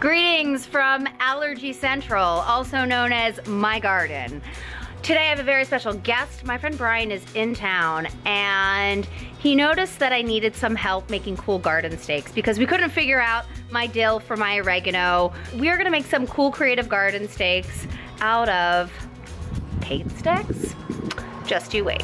Greetings from Allergy Central, also known as My Garden. Today I have a very special guest. My friend Brian is in town and he noticed that I needed some help making cool garden stakes because we couldn't figure out my dill for my oregano. We are gonna make some cool creative garden stakes out of paint sticks. Just you wait.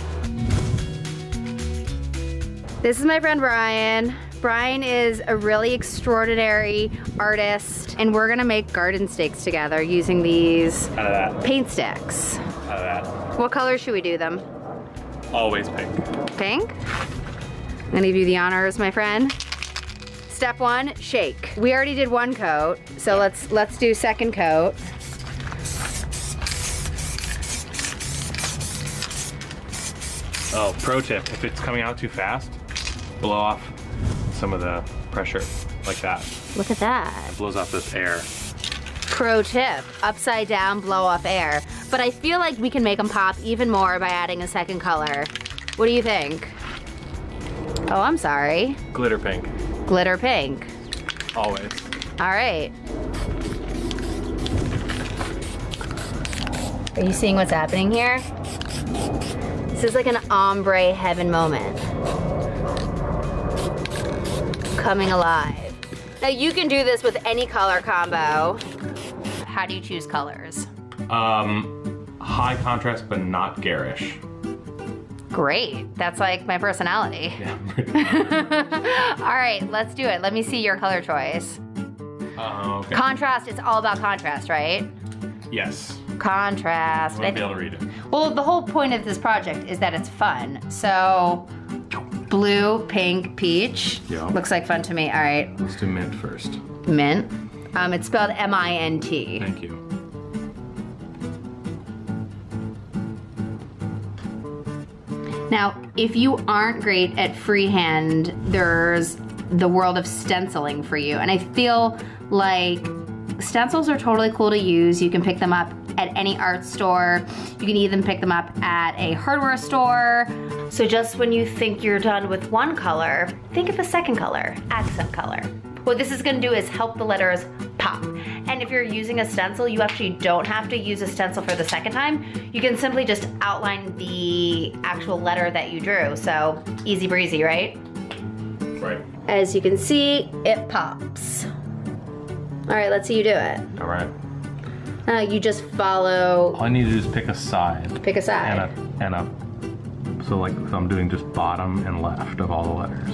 This is my friend Brian. Brian is a really extraordinary artist, and we're gonna make garden stakes together using these paint sticks. What color should we do them? Always pink. Pink? I'm gonna give you the honors, my friend. Step one, shake. We already did one coat, so let's do second coat. Oh, pro tip, if it's coming out too fast, blow off some of the pressure, like that. Look at that. It blows off this air. Pro tip, upside down, blow off air. But I feel like we can make them pop even more by adding a second color. What do you think? Oh, I'm sorry. Glitter pink. Glitter pink. Always. All right. Are you seeing what's happening here? This is like an ombre heaven moment. Coming alive. Now you can do this with any color combo. How do you choose colors? High contrast, but not garish. Great, that's like my personality. Yeah, pretty much. All right, let's do it. Let me see your color choice. Okay. Contrast, it's all about contrast, right? Yes. Contrast. I want to be able to read it. Well, the whole point of this project is that it's fun, so. Blue, pink, peach. Yeah. Looks like fun to me. All right. Let's do mint first. Mint. It's spelled M-I-N-T. Thank you. Now, if you aren't great at freehand, there's the world of stenciling for you. And I feel like stencils are totally cool to use. You can pick them up at any art store. You can even pick them up at a hardware store. So just when you think you're done with one color, think of a second color, accent color. What this is gonna do is help the letters pop. And if you're using a stencil, you actually don't have to use a stencil for the second time. You can simply just outline the actual letter that you drew. So easy breezy, right? Right. As you can see, it pops. All right, let's see you do it. All right. You just follow. All I need to do is pick a side. Pick a side. And up. So like, so I'm doing just bottom and left of all the letters.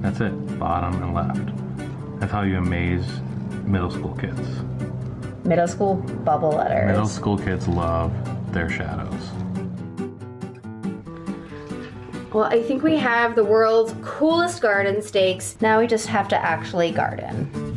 That's it, bottom and left. That's how you amaze middle school kids. Middle school bubble letters. Middle school kids love their shadows. Well, I think we have the world's coolest garden stakes. Now we just have to actually garden.